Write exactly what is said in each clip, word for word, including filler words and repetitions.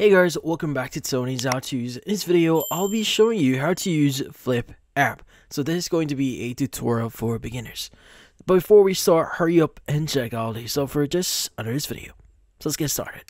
Hey guys, welcome back to Tony's HowTos. In this video, I'll be showing you how to use Flip app. So this is going to be a tutorial for beginners. But before we start, hurry up and check out the software just under this video. So let's get started.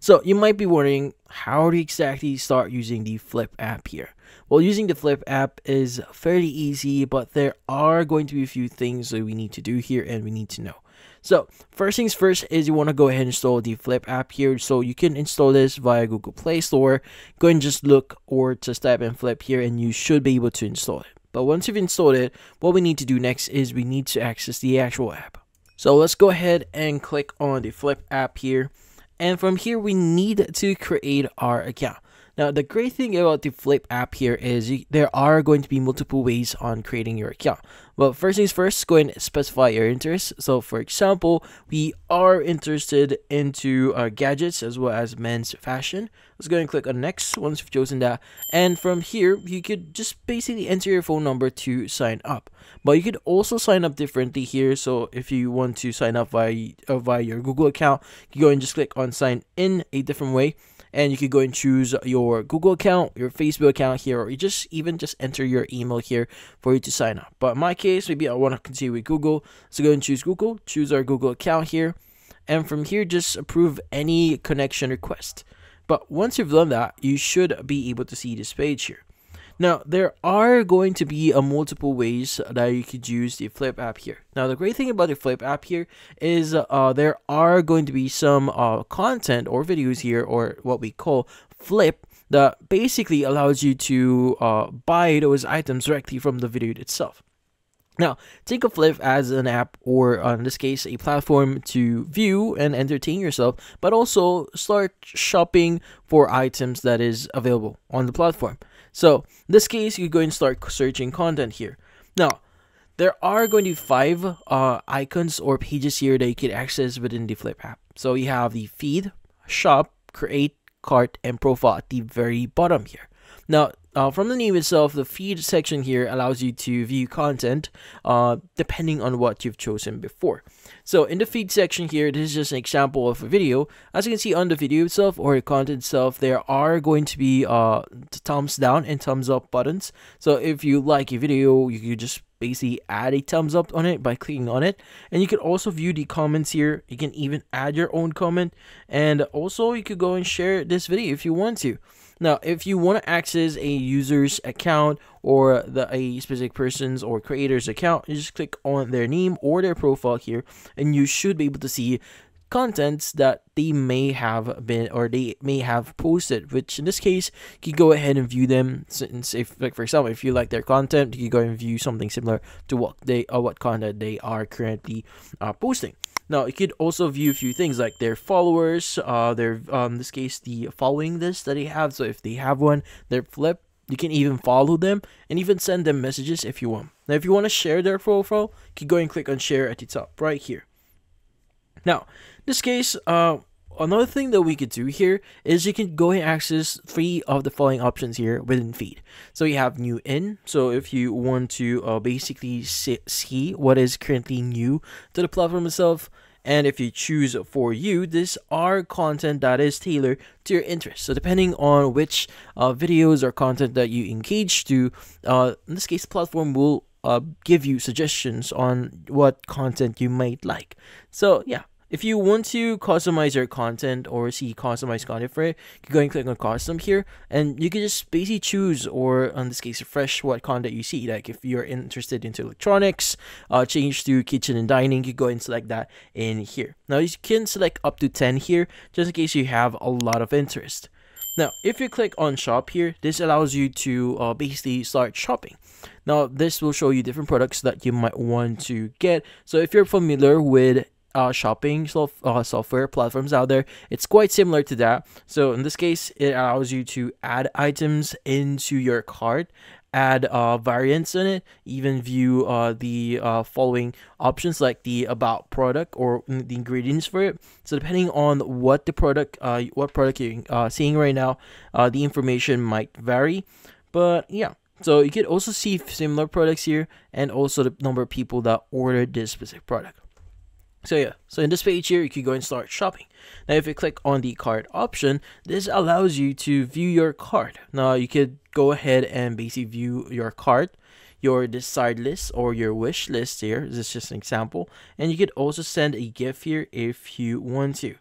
So you might be wondering, how do you exactly start using the Flip app here? Well, using the Flip app is fairly easy, but there are going to be a few things that we need to do here and we need to know. So first things first is you want to go ahead and install the Flip app here. So you can install this via Google Play Store. Go ahead and just look or just type in Flip here and you should be able to install it. But once you've installed it, what we need to do next is we need to access the actual app. So let's go ahead and click on the Flip app here. And from here, we need to create our account. Now, the great thing about the Flip app here is you, there are going to be multiple ways on creating your account. Well, first things first, go ahead and specify your interests. So, for example, we are interested into uh, gadgets as well as men's fashion. Let's go ahead and click on next once you've chosen that. And from here, you could just basically enter your phone number to sign up. But you could also sign up differently here. So, if you want to sign up via, uh, via your Google account, you go ahead and just click on sign in a different way. And you could go and choose your Google account, your Facebook account here, or you just even just enter your email here for you to sign up. But in my case, maybe I want to continue with Google. So go and choose Google, choose our Google account here. And from here, just approve any connection request. But once you've done that, you should be able to see this page here. Now, there are going to be a multiple ways that you could use the Flip app here. Now, the great thing about the Flip app here is uh, there are going to be some uh, content or videos here, or what we call Flip, that basically allows you to uh, buy those items directly from the video itself. Now, think of Flip as an app, or uh, in this case, a platform to view and entertain yourself, but also start shopping for items that is available on the platform. So, in this case, you go and start searching content here. Now, there are going to be five uh, icons or pages here that you can access within the Flip app. So, you have the feed, shop, create, cart, and profile at the very bottom here. Now, Uh, from the name itself, the feed section here allows you to view content uh, depending on what you've chosen before. So in the feed section here, this is just an example of a video. As you can see on the video itself or the content itself, there are going to be uh, thumbs down and thumbs up buttons. So if you like a video, you can just basically add a thumbs up on it by clicking on it. And you can also view the comments here. You can even add your own comment. And also you could go and share this video if you want to. Now, if you want to access a user's account or the a specific person's or creator's account, you just click on their name or their profile here, and you should be able to see contents that they may have been or they may have posted, which in this case you can go ahead and view them. Since if, like, for example, if you like their content, you can go and view something similar to what they or what content they are currently uh, posting. Now you could also view a few things like their followers, uh their um in this case the following list that they have. So if they have one, their Flip, you can even follow them and even send them messages if you want. Now if you want to share their profile, you can go and click on share at the top right here. Now, in this case, uh, another thing that we could do here is you can go and access three of the following options here within feed. So you have new in. So if you want to uh, basically see what is currently new to the platform itself, and if you choose for you, this are content that is tailored to your interests. So depending on which uh, videos or content that you engage to, uh, in this case, the platform will uh, give you suggestions on what content you might like. So yeah. If you want to customize your content or see customized content for it, you can go and click on custom here, and you can just basically choose, or in this case, refresh what content you see. Like if you're interested into electronics, uh, change to kitchen and dining, you go and select that in here. Now you can select up to ten here, just in case you have a lot of interest. Now, if you click on shop here, this allows you to uh, basically start shopping. Now, this will show you different products that you might want to get. So if you're familiar with Uh, shopping uh, software platforms out there, it's quite similar to that. So in this case, it allows you to add items into your cart, add uh, variants in it, even view uh, the uh, following options like the about product or the ingredients for it. So depending on what the product, uh, what product you're uh, seeing right now, uh, the information might vary. But yeah, so you could also see similar products here and also the number of people that ordered this specific product. So yeah, so in this page here, you can go and start shopping. Now, if you click on the cart option, this allows you to view your cart. Now, you could go ahead and basically view your cart, your desired list or your wish list here. This is just an example. And you could also send a gift here if you want to.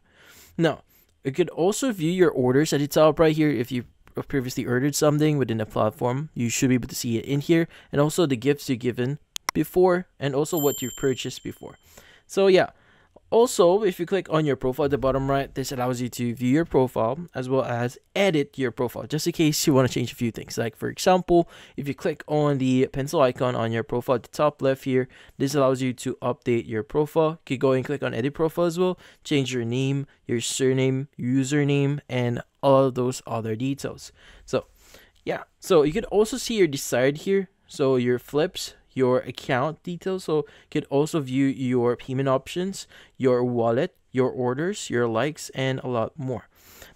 Now, you could also view your orders at the top right here. If you previously ordered something within the platform, you should be able to see it in here. And also the gifts you've given before and also what you purchased before. So yeah, also if you click on your profile at the bottom right, this allows you to view your profile as well as edit your profile, just in case you want to change a few things. Like for example, if you click on the pencil icon on your profile at the top left here, this allows you to update your profile. You could go and click on edit profile as well, change your name, your surname, username, and all of those other details. So yeah, so you could also see your desired here, so your flips, your account details. So you could also view your payment options, your wallet, your orders, your likes, and a lot more.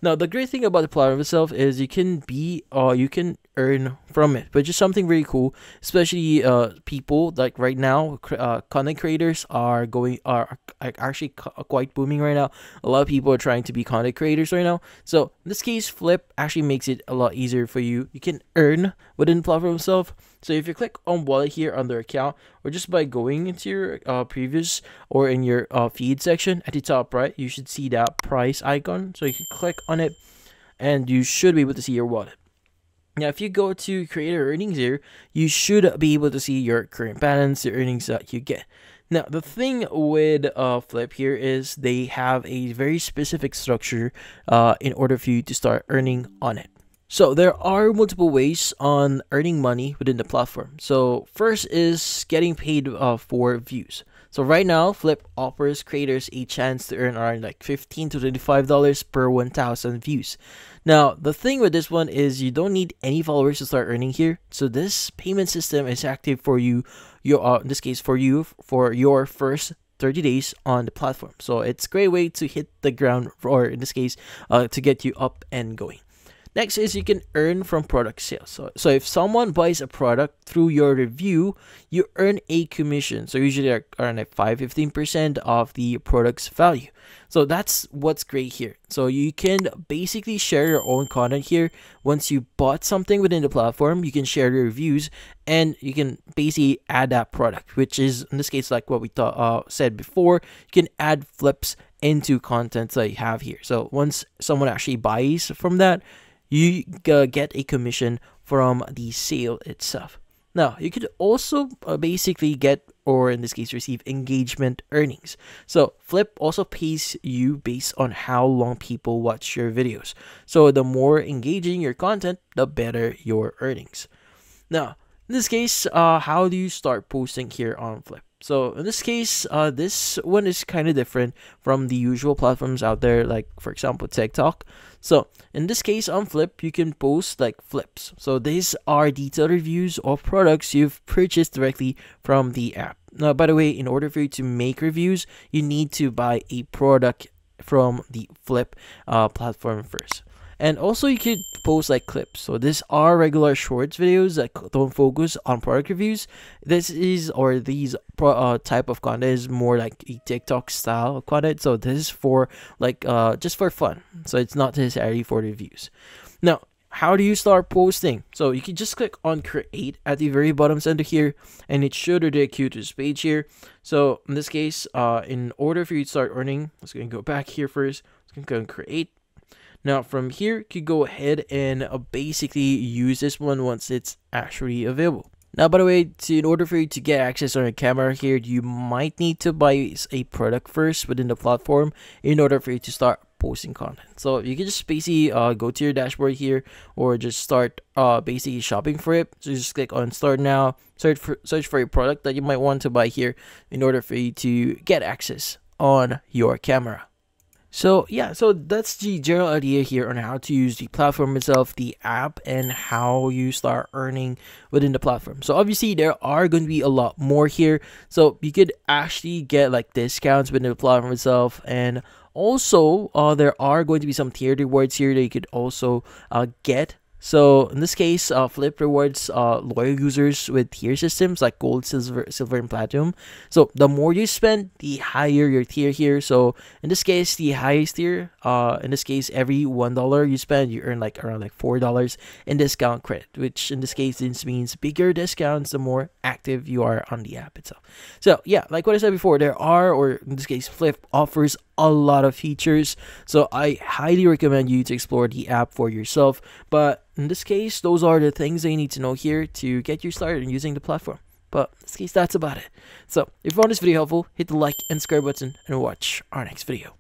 Now, the great thing about the platform itself is you can be, uh, you can earn from it, which is something really cool, especially uh, people like right now, uh, content creators are going, are actually quite booming right now. A lot of people are trying to be content creators right now. So in this case, Flip actually makes it a lot easier for you. You can earn within the platform itself. So if you click on wallet here under account, or just by going into your uh, previous or in your uh, feed section at the top right, you should see that price icon. So you can click on it and you should be able to see your wallet. Now, if you go to creator earnings here, you should be able to see your current balance, the earnings that you get. Now, the thing with uh, Flip here is they have a very specific structure uh, in order for you to start earning on it. So there are multiple ways on earning money within the platform. So first is getting paid uh, for views. So right now, Flip offers creators a chance to earn around like fifteen to twenty-five dollars per one thousand views. Now, the thing with this one is you don't need any followers to start earning here. So this payment system is active for you, your, uh, in this case for you, for your first thirty days on the platform. So it's a great way to hit the ground, or in this case, uh, to get you up and going. Next is you can earn from product sales. So, so if someone buys a product through your review, you earn a commission. So usually around like five to fifteen percent of the product's value. So that's what's great here. So you can basically share your own content here. Once you bought something within the platform, you can share your reviews and you can basically add that product, which is in this case like what we thought, uh, said before. You can add flips into content that you have here. So once someone actually buys from that, you uh, get a commission from the sale itself. Now, you could also uh, basically get, or in this case, receive engagement earnings. So Flip also pays you based on how long people watch your videos. So the more engaging your content, the better your earnings. Now, in this case, uh, how do you start posting here on Flip? So in this case, uh, this one is kind of different from the usual platforms out there, like for example, TikTok. So in this case on Flip, you can post like flips. So these are detailed reviews of products you've purchased directly from the app. Now, by the way, in order for you to make reviews, you need to buy a product from the Flip uh, platform first. And also you could post like clips. So these are regular shorts videos that don't focus on product reviews. This is, or these pro, uh, type of content is more like a TikTok style of content. So this is for like, uh, just for fun. So it's not necessarily for reviews. Now, how do you start posting? So you can just click on create at the very bottom center here, and it should redirect you to this page here. So in this case, uh, in order for you to start earning, let's go and go back here first. Let's go and go and create. Now, from here, you can go ahead and uh, basically use this one once it's actually available. Now, by the way, to, in order for you to get access on your camera here, you might need to buy a product first within the platform in order for you to start posting content. So you can just basically uh, go to your dashboard here, or just start uh, basically shopping for it. So just click on start now, search for, search for a product that you might want to buy here in order for you to get access on your camera. So yeah, so that's the general idea here on how to use the platform itself, the app, and how you start earning within the platform. So obviously there are going to be a lot more here. So you could actually get like discounts within the platform itself, and also uh, there are going to be some tiered rewards here that you could also uh, get So in this case, uh, Flip rewards uh, loyal users with tier systems like gold, silver, silver, and platinum. So the more you spend, the higher your tier here. So in this case, the highest tier, uh, in this case, every one dollar you spend, you earn like around like four dollars in discount credit, which in this case, this means bigger discounts the more active you are on the app itself. So yeah, like what I said before, there are, or in this case, Flip offers a lot of features. So I highly recommend you to explore the app for yourself. But in this case, those are the things that you need to know here to get you started in using the platform. But in this case, that's about it. So if you found this video helpful, hit the like and subscribe button and watch our next video.